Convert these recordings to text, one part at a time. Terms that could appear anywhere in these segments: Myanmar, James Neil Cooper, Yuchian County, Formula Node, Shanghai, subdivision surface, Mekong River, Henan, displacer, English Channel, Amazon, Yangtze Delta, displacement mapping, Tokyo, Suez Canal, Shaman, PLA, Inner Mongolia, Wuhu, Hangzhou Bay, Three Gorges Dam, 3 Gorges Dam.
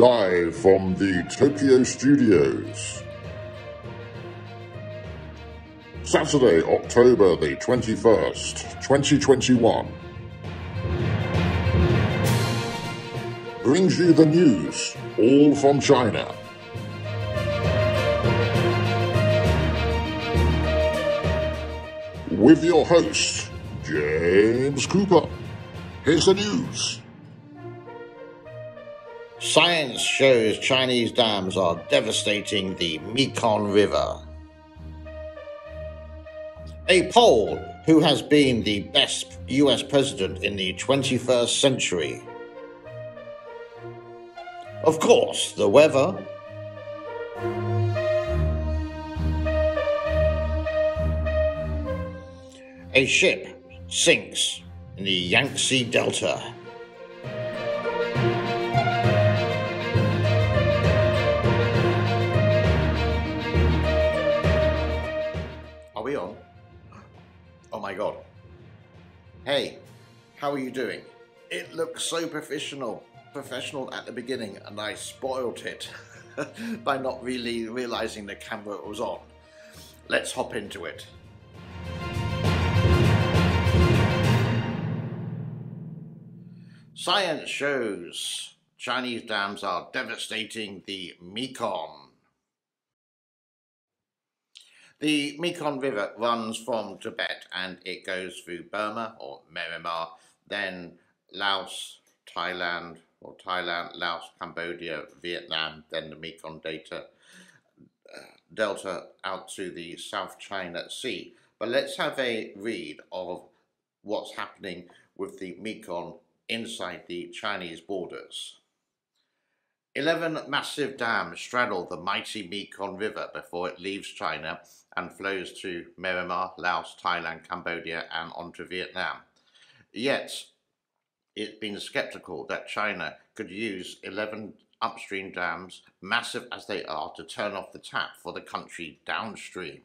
Live from the Tokyo studios. Saturday, October the 21st, 2021. Brings you the news, all from China. With your host, James Cooper. Here's the news. Science shows Chinese dams are devastating the Mekong River. A poll, who has been the best US president in the 21st century? Of course, the weather. A ship sinks in the Yangtze Delta. My God. Hey, how are you doing? It looks so professional at the beginning, and I spoiled it by not really realizing the camera was on. Let's hop into it. Science shows Chinese dams are devastating the Mekong. The Mekong River runs from Tibet and it goes through Burma or Myanmar, then Laos, Thailand, Laos, Cambodia, Vietnam, then the Mekong Delta out to the South China Sea. But let's have a read of what's happening with the Mekong inside the Chinese borders. 11 massive dams straddle the mighty Mekong River before it leaves China and flows to Myanmar, Laos, Thailand, Cambodia and onto Vietnam. Yet, it's been sceptical that China could use 11 upstream dams, massive as they are, to turn off the tap for the country downstream.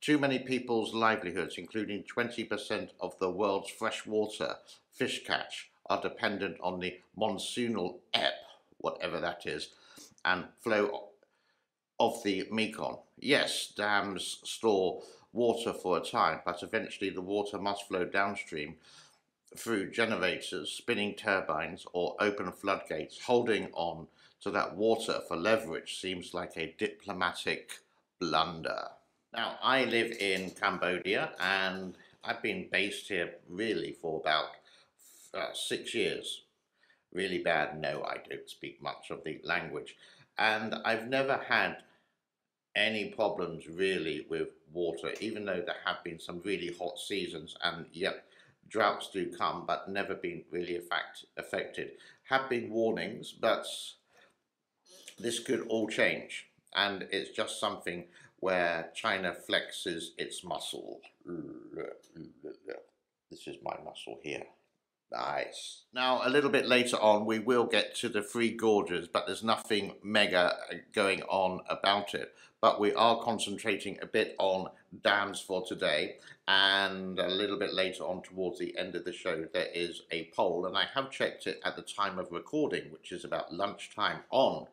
Too many people's livelihoods, including 20% of the world's freshwater fish catch, are dependent on the monsoonal ebb, whatever that is, and flow of the Mekong. Yes, dams store water for a time, but eventually the water must flow downstream through generators, spinning turbines, or open floodgates. Holding on to that water for leverage seems like a diplomatic blunder. Now, I live in Cambodia, and I've been based here really for about 6 years. Really bad, no, I don't speak much of the language, and I've never had any problems really with water, even though there have been some really hot seasons, and yep, droughts do come, but never been really affected. Have been warnings, but this could all change, and it's just something where China flexes its muscle. This is my muscle here. Nice. Now, a little bit later on, we will get to the Three Gorges, but there's nothing mega going on about it. But we are concentrating a bit on dams for today. And a little bit later on, towards the end of the show, there is a poll. And I have checked it at the time of recording, which is about lunchtime on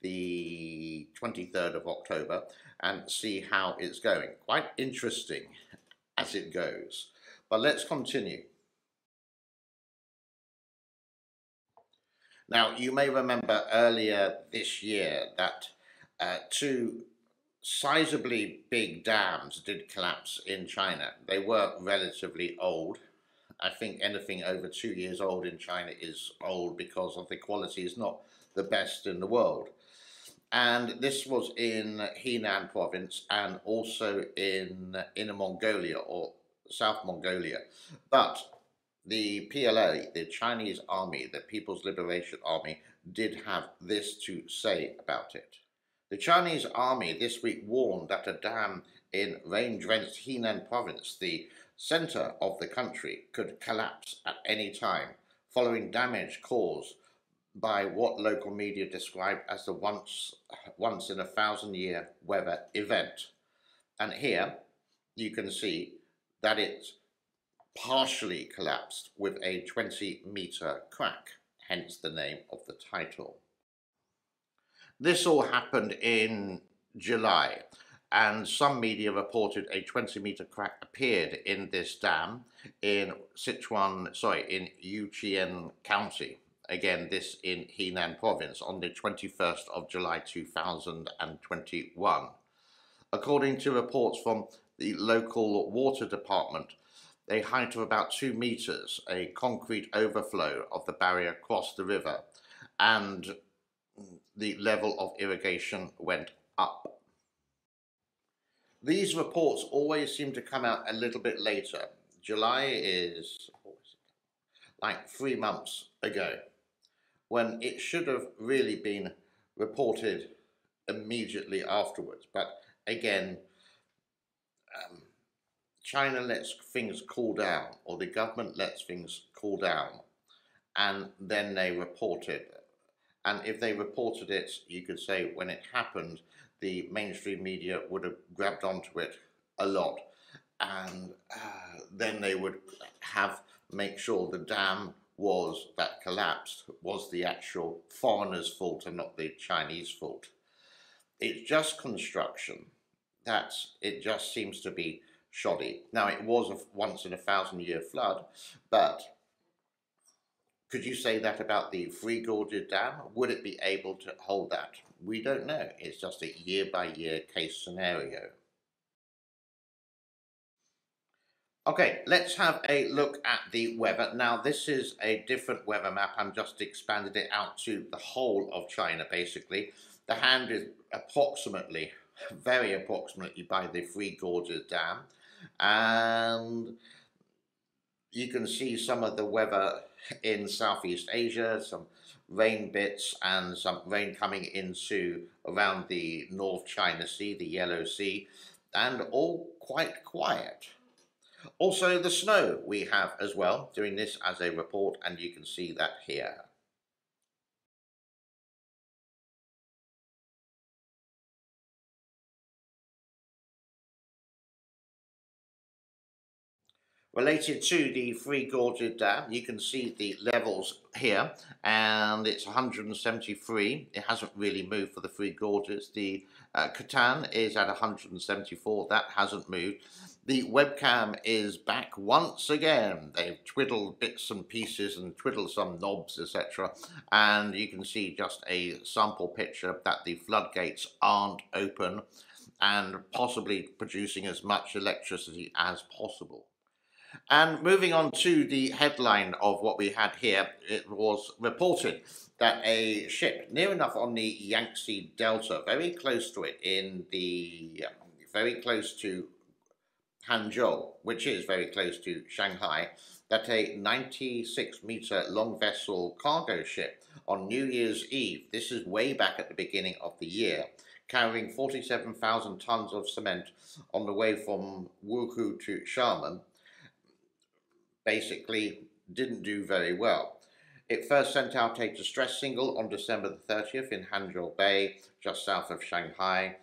the 23rd of October, and see how it's going. Quite interesting as it goes. But let's continue. Now, you may remember earlier this year that two sizably big dams did collapse in China. They were relatively old. I think anything over 2 years old in China is old because of the quality is not the best in the world. And this was in Henan province and also in Inner Mongolia or South Mongolia. But the PLA, the Chinese Army, the People's Liberation Army, did have this to say about it. The Chinese Army this week warned that a dam in rain-drenched Henan province, the center of the country, could collapse at any time, following damage caused by what local media described as the once-in-a-thousand-year weather event. And here you can see that it's partially collapsed with a 20-meter crack, hence the name of the title. This all happened in July, and some media reported a 20-meter crack appeared in this dam in in Yuchian County. Again, this in Henan province on the 21st of July 2021. According to reports from the local water department, a height of about 2 meters, a concrete overflow of the barrier crossed the river, and the level of irrigation went up. These reports always seem to come out a little bit later. July is like 3 months ago, when it should have really been reported immediately afterwards. But again, China lets things cool down, or the government lets things cool down, and then they report it. And if they reported it, you could say when it happened, the mainstream media would have grabbed onto it a lot, and then they would have make sure the dam was that collapsed was the actual foreigners' fault and not the Chinese' fault. It's just construction. It just seems to be shoddy. Now, it was a once-in-a-thousand-year flood, but could you say that about the Three Gorges Dam? Would it be able to hold that? We don't know. It's just a year-by-year case scenario. Okay, let's have a look at the weather. Now, this is a different weather map. I'm just expanded it out to the whole of China, basically. The hand is approximately, very approximately, by the Three Gorges Dam. And you can see some of the weather in Southeast Asia, some rain bits, and some rain coming into around the North China Sea, the Yellow Sea, and all quite quiet. Also, the snow we have as well, doing this as a report, and you can see that here. Related to the Three Gorges Dam, you can see the levels here, and it's 173. It hasn't really moved for the Three Gorges. The Catan is at 174. That hasn't moved. The webcam is back once again. They've twiddled bits and pieces and twiddled some knobs, etc. And you can see just a sample picture that the floodgates aren't open and possibly producing as much electricity as possible. And moving on to the headline of what we had here, it was reported that a ship near enough on the Yangtze Delta, very close to it, in the very close to Hangzhou, which is very close to Shanghai, that a 96-meter long vessel cargo ship on New Year's Eve, this is way back at the beginning of the year, carrying 47,000 tons of cement on the way from Wuhu to Shaman, basically didn't do very well. It first sent out a distress signal on December the 30th in Hangzhou Bay, just south of Shanghai,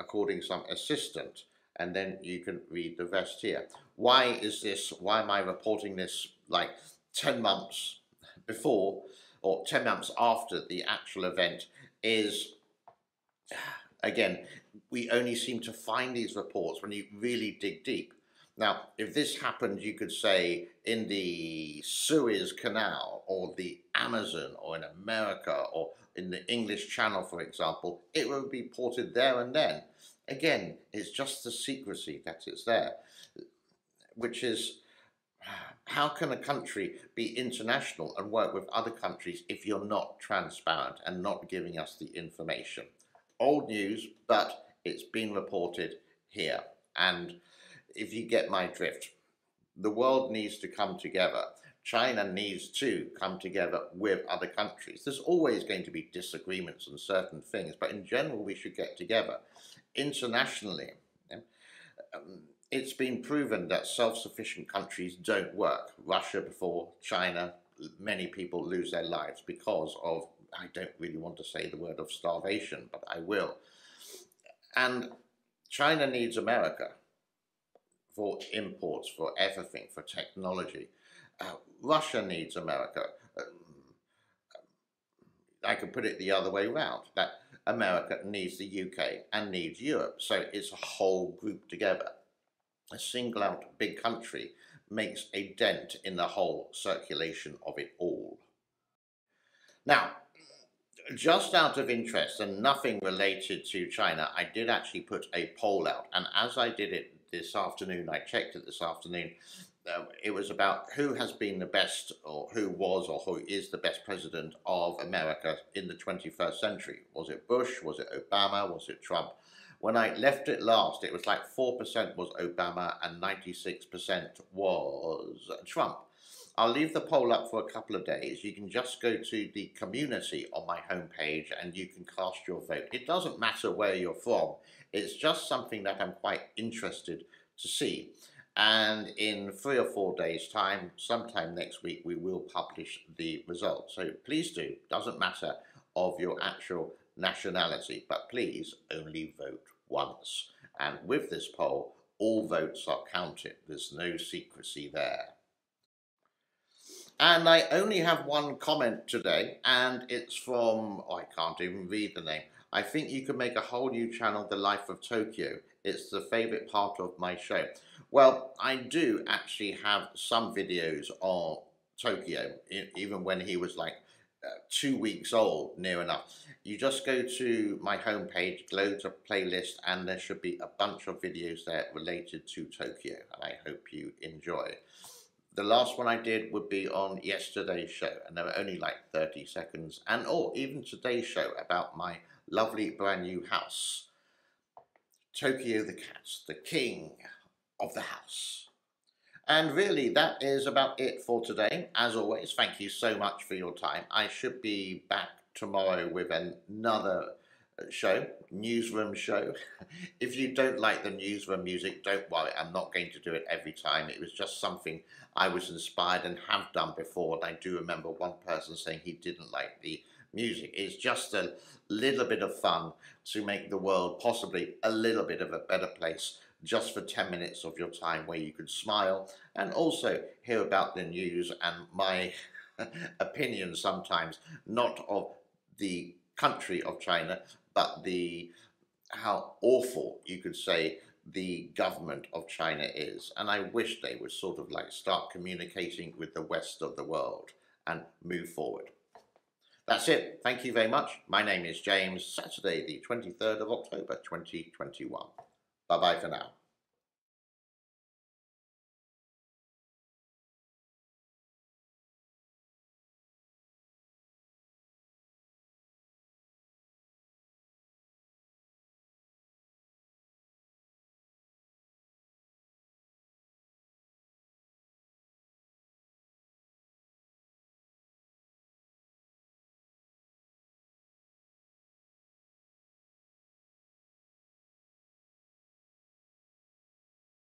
according to some assistant. And then you can read the rest here. Why is this? Why am I reporting this like 10 months before or 10 months after the actual event? Is, again, we only seem to find these reports when you really dig deep. Now, if this happened, you could say, in the Suez Canal or the Amazon or in America or in the English Channel, for example, it would be reported there and then. Again, it's just the secrecy that is there, which is, how can a country be international and work with other countries if you're not transparent and not giving us the information? Old news, but it's been reported here. And if you get my drift, the world needs to come together. China needs to come together with other countries. There's always going to be disagreements on certain things, but in general, we should get together internationally. It's been proven that self-sufficient countries don't work. Russia before, China, many people lose their lives because of, I don't really want to say the word of starvation, but I will. And China needs America for imports, for everything, for technology. Russia needs America. I could put it the other way around, that America, needs the UK, and needs Europe. So it's a whole group together. A single out big country makes a dent in the whole circulation of it all. Now, just out of interest and nothing related to China, I did actually put a poll out, and as I did it this afternoon, I checked it this afternoon, it was about who has been the best, or who was or who is the best president of America in the 21st century. Was it Bush? Was it Obama? Was it Trump? When I left it last, it was like 4% was Obama and 96% was Trump. I'll leave the poll up for a couple of days. You can just go to the community on my homepage and you can cast your vote. It doesn't matter where you're from. It's just something that I'm quite interested to see. And in 3 or 4 days' time, sometime next week, we will publish the results. So please do. Doesn't matter of your actual nationality, but please only vote once. And with this poll, all votes are counted. There's no secrecy there. And I only have one comment today, and it's from, oh, I can't even read the name. I think you can make a whole new channel, The Life of Tokyo. It's the favourite part of my show. Well, I do actually have some videos on Tokyo, even when he was like 2 weeks old, near enough. You just go to my homepage, go to playlist, and there should be a bunch of videos there related to Tokyo, and I hope you enjoy. The last one I did would be on yesterday's show, and there were only like 30 seconds, and or even today's show about my lovely brand new house. Tokyo the cat, the king of the house. And really, that is about it for today. As always, thank you so much for your time. I should be back tomorrow with another show, newsroom show. If you don't like the newsroom music, don't worry. I'm not going to do it every time. It was just something I was inspired and have done before. And I do remember one person saying he didn't like the music. It's just a little bit of fun to make the world possibly a little bit of a better place, just for 10 minutes of your time where you could smile and also hear about the news and my opinion sometimes, not of the country of China, but the how awful you could say the government of China is. And I wish they would sort of like start communicating with the rest of the world and move forward. That's it. Thank you very much. My name is James. Saturday, the 23rd of October, 2021. Bye-bye for now.